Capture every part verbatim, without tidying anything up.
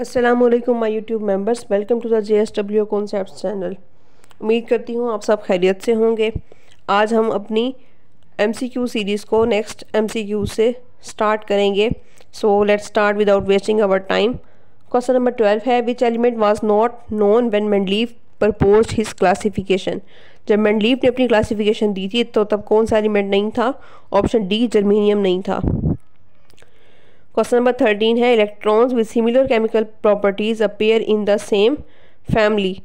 अस्सलाम वालेकुम my YouTube members, welcome to the J S W concept channel. उम्मीद करती हूँ आप सब खैरियत से होंगे। आज हम अपनी एम सी क्यू सीरीज़ को नेक्स्ट एम सी क्यू से स्टार्ट करेंगे। So let's start without wasting our time. Question number twelve है, which element was not known when Mendeleev proposed his classification. जब मेंडलीव ने अपनी क्लासिफिकेशन दी थी तो तब कौन सा एलिमेंट नहीं था? ऑप्शन डी जर्मेनियम नहीं था। क्वेश्चन नंबर थर्टीन है, electrons with similar chemical properties appear in the same family.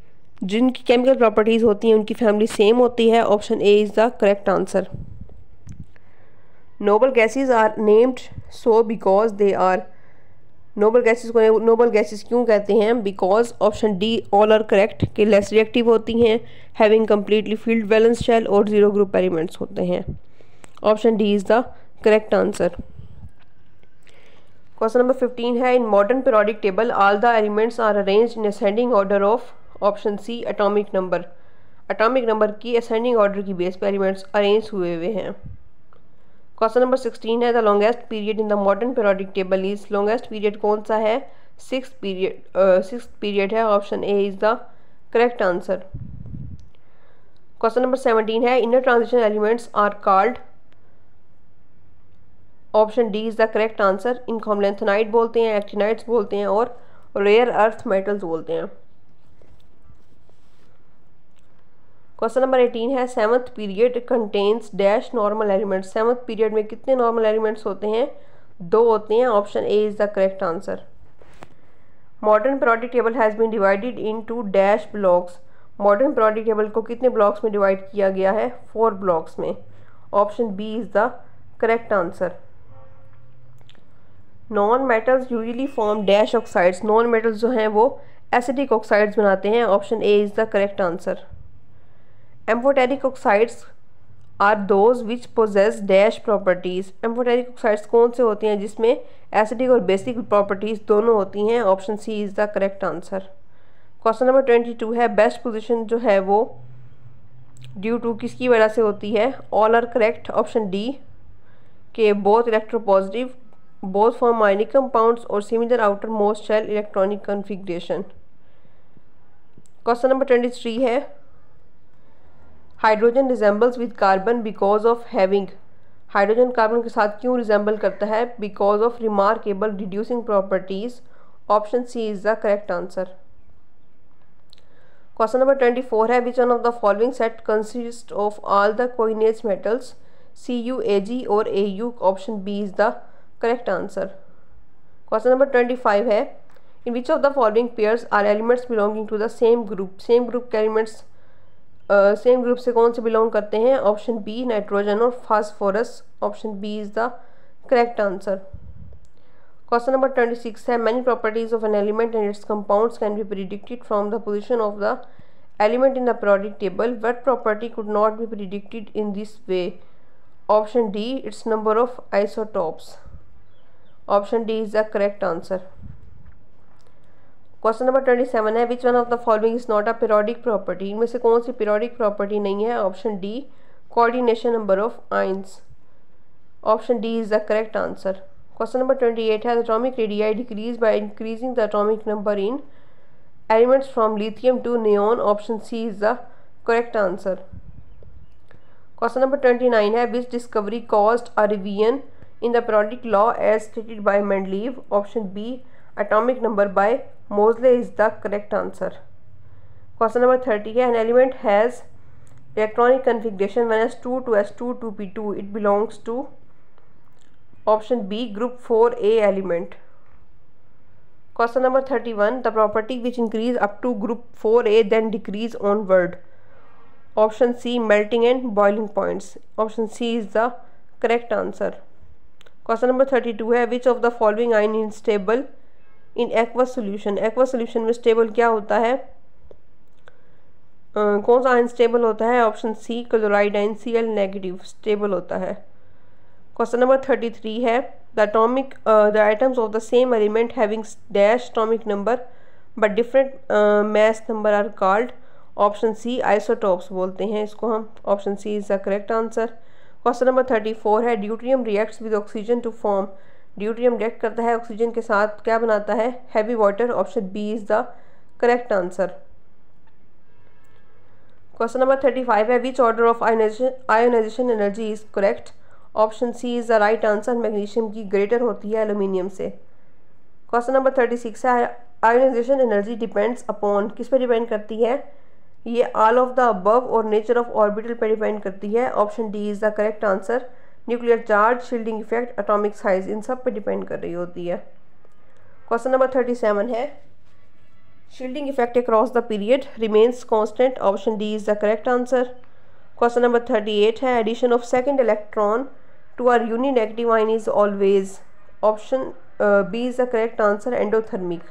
जिनकी केमिकल प्रॉपर्टीज़ होती हैं उनकी फैमिली सेम होती है। Option A is the correct answer. Noble gases are named so because they are. Noble gases को noble gases क्यों कहते हैं? Because option D all are correct के लेस रिएक्टिव होती हैं, having completely filled valence shell और zero group elements होते हैं। Option D is the correct answer. Question number fifteen है, in modern periodic table all the elements are arranged in ascending order of. Option C atomic number. Atomic number की ascending order की base पर elements arrange हुए हुए हैं। Question number sixteen है, the longest period in the modern periodic table is. Longest period कौन सा है? सिक्स पीरियड सिक्स पीरियड है। Option A is the correct answer. Question number seventeen है, inner transition elements are called. Option D is the correct answer. इनको हम lanthanide बोलते हैं, actinides बोलते हैं और रेयर अर्थ मेटल्स बोलते हैं। क्वेश्चन नंबर एटीन है, seventh period contains dash normal elements. Seventh period में कितने नॉर्मल एलिमेंट्स होते हैं? दो होते हैं। Option A is the correct answer. Modern periodic table has been divided into dash blocks. Modern periodic table को कितने ब्लॉक्स में डिवाइड किया गया है? फोर ब्लॉक्स में। Option B is the correct answer. Non metals usually form dash oxides. Non metals जो हैं वो एसिडिक ऑक्साइड्स बनाते हैं। Option A is the correct answer. Amphoteric oxides are those which possess dash properties. Amphoteric oxides कौन से होते हैं जिसमें एसिडिक और बेसिक प्रॉपर्टीज़ दोनों होती हैं? Option C is the correct answer. Question number twenty two है, बेस्ट पोजिशन जो है वो ड्यू टू किसकी वजह से होती है? All are correct. Option D के both electropositive both form ionic compounds और similar outermost shell electronic configuration. Question number twenty three है, hydrogen resembles with carbon because of having. Hydrogen carbon के साथ क्यों रिजेंबल करता है? Because of remarkable reducing properties. Option C is the correct answer. Question number twenty four है, which one of the following set consist of all the coinage metals C U A G और A U. Option B is the correct answer. Question number twenty five है, in which of the following pairs are elements belonging to the same group. Same group के elements same group से कौन से belong करते हैं? Option B nitrogen और phosphorus. Option B is the correct answer. Question number twenty six है, many properties of an element and its compounds can be predicted from the position of the element in the periodic table. What property could not be predicted in this way? Option D its number of isotopes. Option D is the correct answer. Question number twenty seven है, which one of the following is not a periodic property. इनमें से कौन सी periodic property नहीं है? Option D coordination number of ions. Option D is the correct answer. Question number twenty eight है, atomic radii decrease by increasing the atomic number in elements from lithium to neon. Option C is the correct answer. Question number twenty nine है, which discovery caused a revision in the periodic law as stated by Mendeleev. Option B atomic number by Moseley is the correct answer. Question number thirty है, an element has electronic configuration when s two to s two to p two it belongs to. Option B group four A element. Question number thirty-one, the property which increase up to group four A then decrease onward. Option C melting and boiling points. Option C is the correct answer. Question number thirty two है, which of the following ion in stable in aqueous solution. Aqueous solution में stable क्या होता है? uh, कौन सा ion stable होता है? Option C chloride ion C L negative stable होता है। क्वेश्चन नंबर थर्टी थ्री है, the atomic the items of the same element having dash atomic number but different mass number are called. Option C isotopes बोलते हैं इसको हम। Option C is the correct answer. Question number thirty four है, deuterium reacts with oxygen to form. Deuterium react करता है oxygen के साथ क्या बनाता है, heavy water. Option B is the correct answer. Question number thirty five है which order of ionization ionization energy is correct. Option C is the right answer. Magnesium की greater होती है एल्यूमिनियम से। क्वेश्चन नंबर थर्टी सिक्स है ionization energy depends upon, किस पर depend करती है, ये ऑल ऑफ द अबव और नेचर ऑफ ऑर्बिटल पर डिपेंड करती है। Option D is the correct answer. Nuclear charge, shielding effect, atomic size, इन सब पे डिपेंड कर रही होती है। क्वेश्चन नंबर थर्टी सेवन है shielding effect across the period remains constant. Option D is the correct answer. Question number thirty eight है addition of second electron to are uninegative ion is always. Option B is the correct answer, endothermic.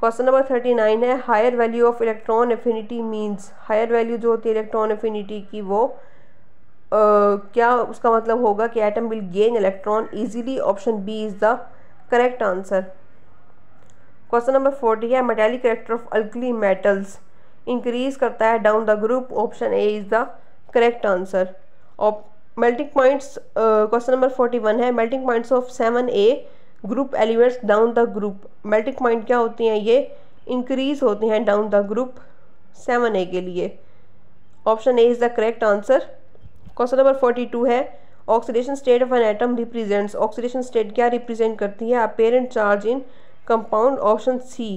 Question number thirty nine है higher value of electron affinity means, higher value जो होती है electron affinity की वो Uh, क्या उसका मतलब होगा कि atom will gain electron easily. Option B is the correct answer. Question number forty है metallic character of alkali metals increase करता है down the group. Option A is the correct answer. और melting points, question number forty one है melting points of seven A group elements down the group. Melting point क्या होती हैं, ये increase होते हैं down the group seven A के लिए। Option A is the correct answer. Question number forty two है oxidation state of an atom represents, oxidation state क्या रिप्रेजेंट करती है, apparent charge in compound. Option C.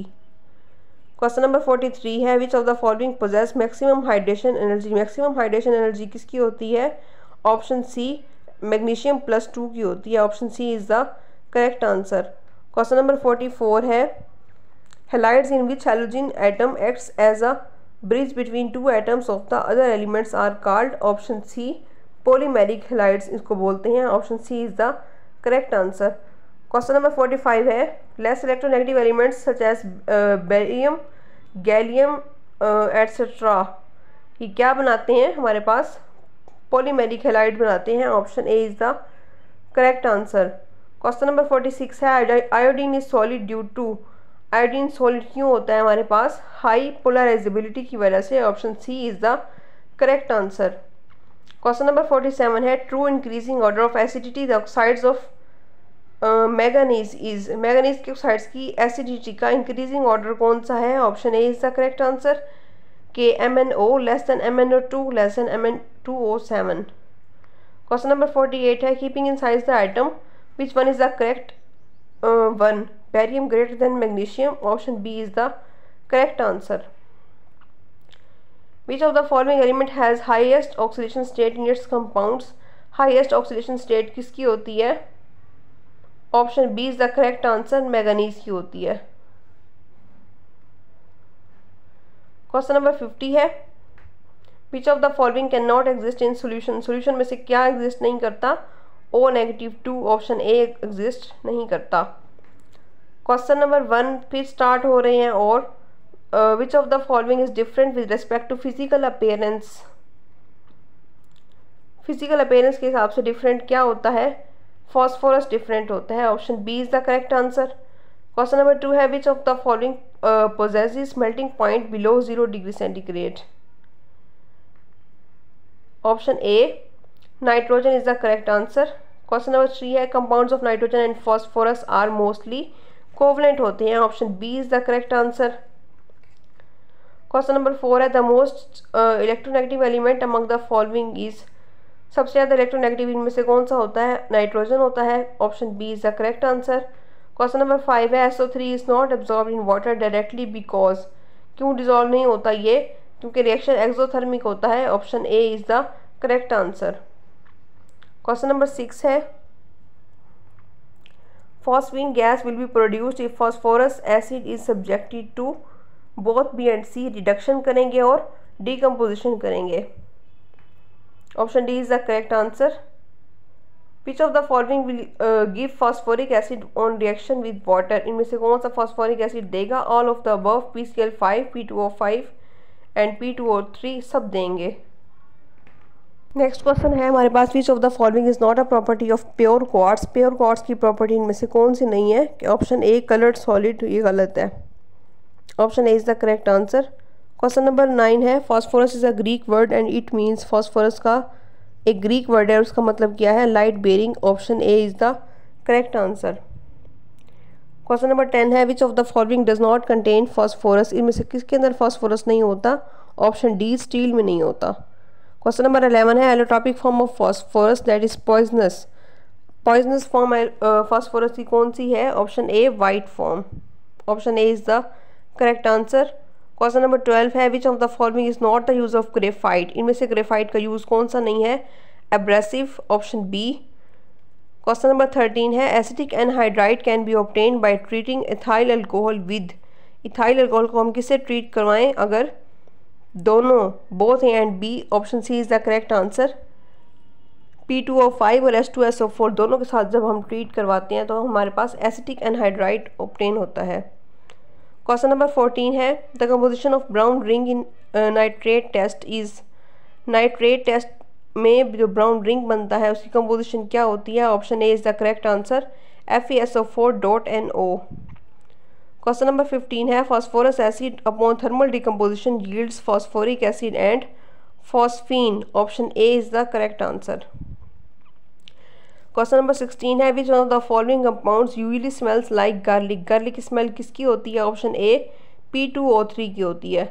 Question number forty three है which of the following possess maximum hydration energy, maximum hydration energy किसकी होती है। Option C magnesium plus two की होती है। Option C is the correct answer. Question number forty four है halides in which halogen atom acts as a bridge between two atoms of the other elements are called. Option C polymeric halides इसको बोलते हैं। Option C is the correct answer. Question number forty five है less electronegative elements such as barium, gallium etcetera ये क्या बनाते हैं हमारे पास, polymeric halide बनाते हैं। Option A is the correct answer. Question number forty six है iodine is solid due to, iodine solid क्यों होता है हमारे पास, हाई पोलराइजेबिलिटी की वजह से। Option C is the correct answer. Question number forty seven है true increasing order of acidity the oxides of manganese is, manganese के ऑक्साइड्स की एसिडिटी का इंक्रीजिंग ऑर्डर कौन सा है। Option A is the correct answer के M N O less than M N O two less than M N two O seven. Question number forty eight है keeping in size the item which one is the correct one, barium greater than magnesium. Option B is the correct answer. Which of the following element has highest oxidation state in its compounds? Highest oxidation state किसकी होती है? Option B is the correct answer, manganese की होती है। Question number fifty है Which of the following cannot exist in solution? Solution में से क्या exist नहीं करता? O negative two, option A exist नहीं करता। Question number one फिर start हो रहे हैं और Uh, which of the following is different with respect to physical appearance? Physical appearance के हिसाब से different क्या होता है, phosphorus different होता है। Option B is the correct answer. Question number two है which of the following uh, possesses melting point below zero degree centigrade? Option A nitrogen is the correct answer. Question number three है compounds of nitrogen and phosphorus are mostly covalent होते हैं। Option B is the correct answer. Question number four है the most electronegative element among the following is, सबसे ज़्यादा electronegative इनमें से कौन सा होता है, नाइट्रोजन होता है। Option B is the correct answer. Question number five है SO three is not absorb in water directly because, क्यों डिजॉल्व नहीं होता ये, क्योंकि रिएक्शन एक्सोथर्मिक होता है। Option A is the correct answer. Question number six है phosphine gas will be produced if phosphorous acid is subjected to both B and C, reduction करेंगे और डिकम्पोजिशन करेंगे। Option D is the correct answer. Which of the following will give phosphoric acid on reaction with water, इनमें से कौन सा phosphoric acid देगा, all of the above, P C L five, P two O five and P two O three सब देंगे। Next question है हमारे पास which of the following is not a property of pure quartz, pure quartz की property इनमें से कौन सी नहीं है। ऑप्शन ए कलर्ड सॉलिड, ये गलत है। Option A is the correct answer. Question number nine है phosphorus is a Greek word and it means, phosphorus का एक ग्रीक वर्ड है उसका मतलब क्या है, light bearing. Option A is the correct answer. Question number ten है, which of the following does not contain phosphorus. इनमें से किसके अंदर फॉस्फोरस नहीं होता? ऑप्शन डी स्टील में नहीं होता। क्वेश्चन नंबर इलेवन है, allotropic form of phosphorus that is poisonous. Poisonous form phosphorus की कौन सी है? Option A white form. Option A is the correct answer. Question number twelve है, which of the following is not the use of graphite. इनमें से graphite का use कौन सा नहीं है? Abrasive, option B. Question number thirteen है, acetic anhydride can be obtain by treating ethyl alcohol with. Ethyl alcohol को हम किससे ट्रीट करवाएं अगर दोनों both A and B? Option C is the correct answer. P two O five और H two S O four दोनों के साथ जब हम ट्रीट करवाते हैं तो हमारे पास एसिटिक एनहाइड्राइड ऑब्टेन होता है। क्वेश्चन नंबर फोर्टीन है, the composition of brown ring in nitrate test is. Nitrate test में जो ब्राउन रिंग बनता है उसकी कम्पोजिशन क्या होती है? Option A is the correct answer, F E S O four dot N O. Question number fifteen है, phosphorous acid upon thermal decomposition yields phosphoric acid and phosphine. Option A is the correct answer. Question number sixteen है, which one of the following compounds usually smells like garlic. Garlic की smell किसकी होती है? Option A P two O three की होती है।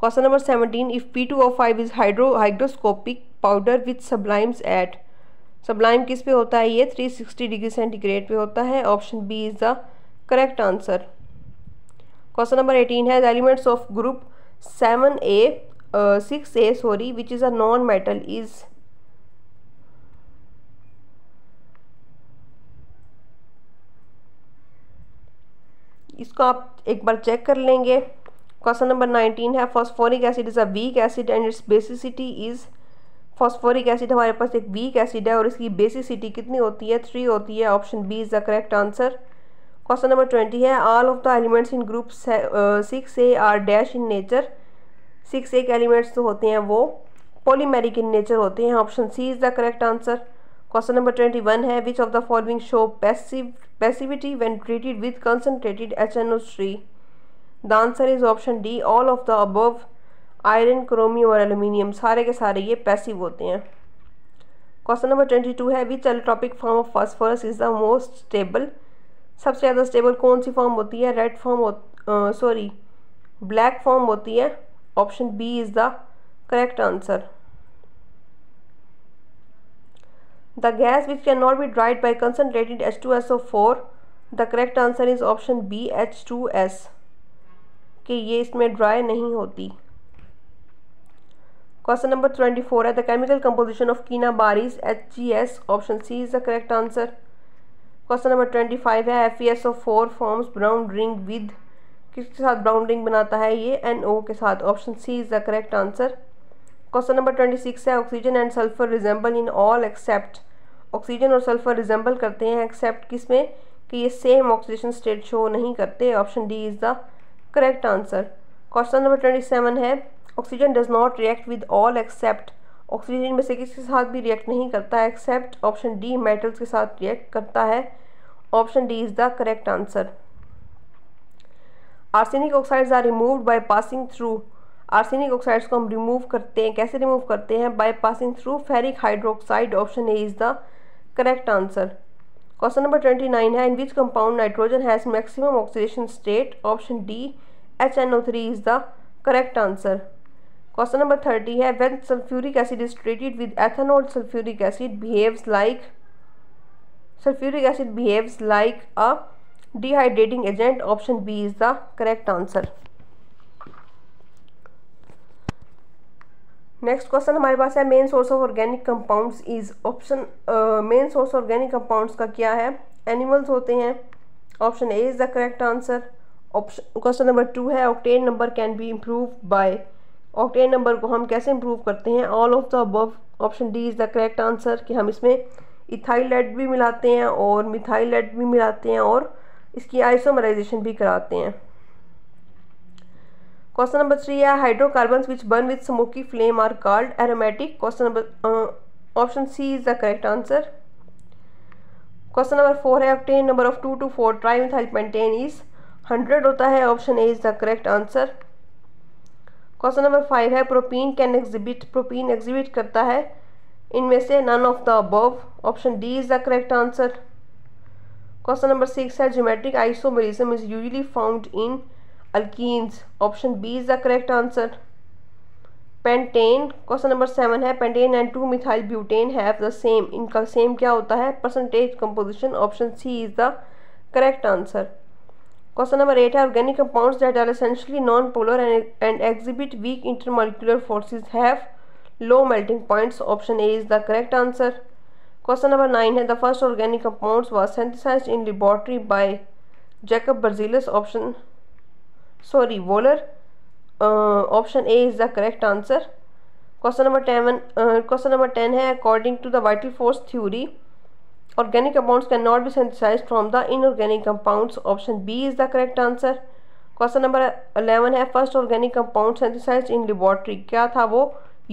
Question number seventeen, if P two O five is hydro hydroscopic powder with sublimes at. Sublime किस पे होता है? ये थ्री सिक्सटी डिग्री सेंटीग्रेड पे होता है। Option B is the correct answer. Question number eighteen है, the elements of group seven A six A sorry which is a non metal is. इसको आप एक बार चेक कर लेंगे। क्वेश्चन नंबर नाइनटीन है, phosphoric acid is a weak acid and its basicity is. Phosphoric acid हमारे पास एक वीक एसिड है और इसकी बेसिसिटी कितनी होती है? थ्री होती है। Option B is the correct answer. Question number twenty है, all of the elements in group six A are dash in nature. Six A के एलिमेंट्स जो होते हैं वो पॉलीमेरिक इन नेचर होते हैं। Option C is the correct answer. Question number twenty one है, which of the following show passive passivity when treated with concentrated H N O three. The answer is option D, all of the above iron, chromium और aluminium, सारे के सारे ये passive होते हैं। Question number twenty two है, which allotropic form of phosphorus is the most stable. सबसे ज़्यादा स्टेबल कौन सी फॉर्म होती है? Red form sorry black form होती है। Option B is the correct answer. The gas which can not be dried by concentrated H two S O four. The correct answer is option B, H two S, कि ये इसमें dry नहीं होती। Question number twenty four है, the chemical composition of cinnabar is H G S. Option C is the correct answer. Question number twenty five है, F E S O four forms brown ring with. किसके साथ brown ring बनाता है ये? N O के साथ। Option C is the correct answer. Question number twenty six है, oxygen and sulphur resemble in all except. Oxygen और sulphur resemble करते हैं एक्सेप्ट किस में? कि ये सेम ऑक्सीडेशन स्टेट शो नहीं करते। Option D is the correct answer. Question number twenty seven है, oxygen does not react with all except. Oxygen में से किसके साथ भी रिएक्ट नहीं करता है एक्सेप्ट? ऑप्शन डी मेटल्स के साथ रिएक्ट करता है। Option D is the correct answer. Arsenic oxides are removed by passing through. Arsenic oxides को हम रिमूव करते हैं, कैसे रिमूव करते हैं? By passing through ferric hydroxide. Option A is the correct answer. Question number twenty nine है, in which compound nitrogen has maximum oxidation state. Option D H N O three is the correct answer. Question number thirty है, when sulphuric acid is treated with ethanol sulphuric acid behaves like. Sulphuric acid behaves like a dehydrating agent. Option B is the correct answer. Next question हमारे पास है, main source of organic compounds is. Option main source organic compounds का क्या है? Animals होते हैं। Option A is the correct answer. Option question number two है, octane number can be improve by. Octane number को हम कैसे इम्प्रूव करते हैं? All of the above. Option D is the correct answer, कि हम इसमें इथाइलेट भी मिलाते हैं और मिथाइलेट भी मिलाते हैं और इसकी आइसोमराइजेशन भी कराते हैं। क्वेश्चन नंबर थ्री है, hydrocarbons which burn with smoky flame are called aromatic. Question number option C is the correct answer. Question number four है, octane number of two two four trimethyl pentane is hundred होता है। Option A is the correct answer. Question number five है, propene can exhibit. Propene exhibit करता है इनमें से none of the above. Option D is the correct answer. Question number six है geometric isomerism is usually found in alkenes, option B is the correct answer. Pentane, question number seven है pentane and two methyl butane have the same, इनका same क्या होता है percentage composition, option C is the correct answer. Question number eight है organic compounds that are essentially non polar and exhibit weak intermolecular forces have low melting points, option A is the correct answer. Question number nine है the first organic compounds was synthesized in laboratory by Jacob Berzelius, option sorry Wohler, option A is the correct answer. Question number ten question number ten है according to the vital force theory organic compounds cannot be synthesized from the inorganic compounds, option B is the correct answer। Question number eleven है first organic compound synthesized in laboratory क्या था वो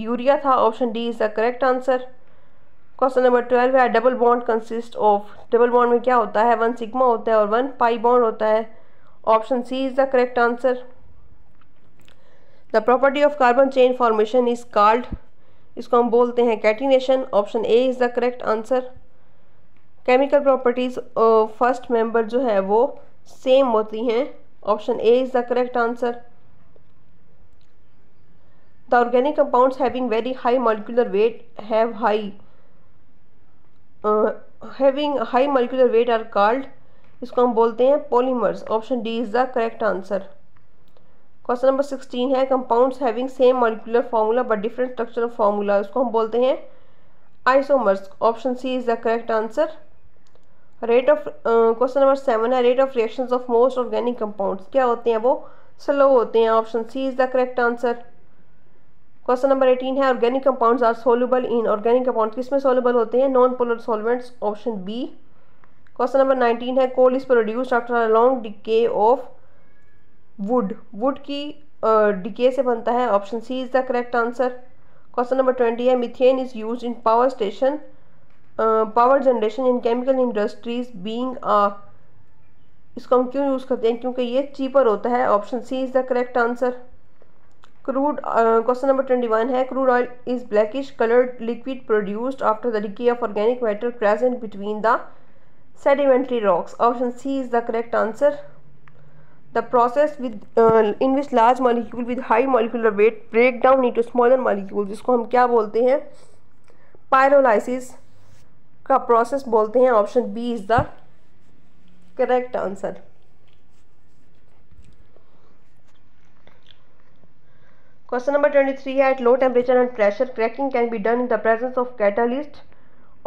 urea था, option D is the correct answer। Question number twelve है double bond consists of, double bond में क्या होता है one sigma होता है और one pi bond होता है, option C is the correct answer। The property of carbon chain formation is called, इसको हम बोलते हैं catenation, option A is the correct answer। Chemical properties first member जो है वो सेम होती हैं, option A is the correct answer. The organic compounds having very high molecular weight have high having high molecular weight are called, इसको हम बोलते हैं polymers, option D is the correct answer. Question number sixteen है compounds having same molecular formula but different structure of formula, इसको हम बोलते हैं isomers, option C is the correct answer. Rate of, question number seven है rate of reactions of most organic compounds क्या होते हैं वो स्लो होते हैं, option C is the correct answer. Question number eighteen है organic compounds are soluble in, organic compound किस में सोल्यूबल होते हैं non polar solvents, option B. Question number nineteen है coal is produced after a long decay of wood, wood की decay uh, से बनता है, option C is the correct answer. Question number twenty है methane is use in power station power generation in chemical industries being a, इसको हम क्यों use करते हैं क्योंकि ये चीपर होता है, option C is the correct answer. Crude, question number twenty one है crude oil is blackish coloured liquid produced after the decay of organic matter present between the sedimentary rocks, option C is the correct answer. The process with uh, in which large molecule with high molecular weight break down into smaller molecules, जिसको हम क्या बोलते हैं pyrolysis का process बोलते हैं, option B is the correct answer। Question number twenty-three है at low temperature and pressure cracking can be done in the presence of catalyst,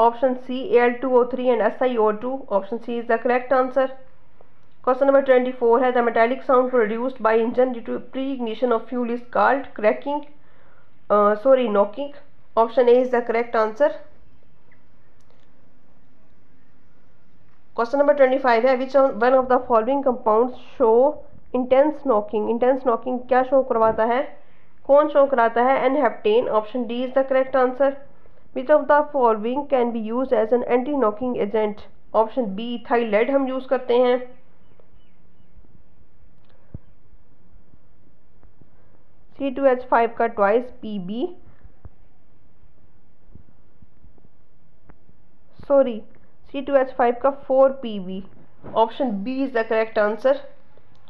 option C A L two O three and S i O two, option C is the correct answer। Question number twenty four है the metallic sound produced by engine due to pre ignition of fuel is called cracking sorry knocking, option A is the correct answer. Question number twenty five है which one of the following compounds show intense knocking, intense knocking क्या show करवाता है कौन show कराता है n heptane, option D is the correct answer. Which of the following can be use as an anti knocking agent, option B ethyl lead हम use करते हैं। C two H five का twice P B sorry C two H five का four P B, option B is the correct answer.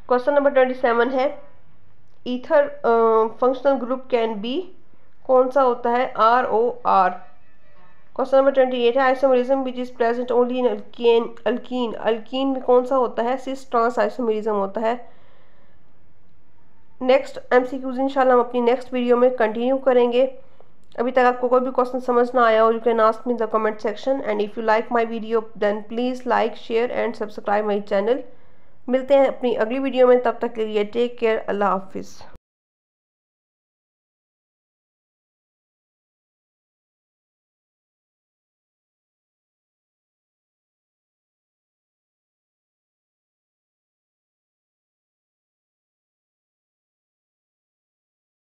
Question number twenty seven है ether functional group can be कौन सा होता है R O R। Question number twenty eight है isomerism which is present only in alkene, alkene alkene में कौन सा होता है सिस ट्रांस आइसोमेरिज्म होता है। नेक्स्ट एमसीक्यूज इंशाल्लाह हम अपनी नेक्स्ट वीडियो में कंटिन्यू करेंगे। अभी तक आपको कोई भी क्वेश्चन समझ ना आया हो you can ask me in the comment section and if you like my video then please like share and subscribe my channel. मिलते हैं अपनी अगली वीडियो में, तब तक के लिए टेक केयर, अल्लाह हाफिज़।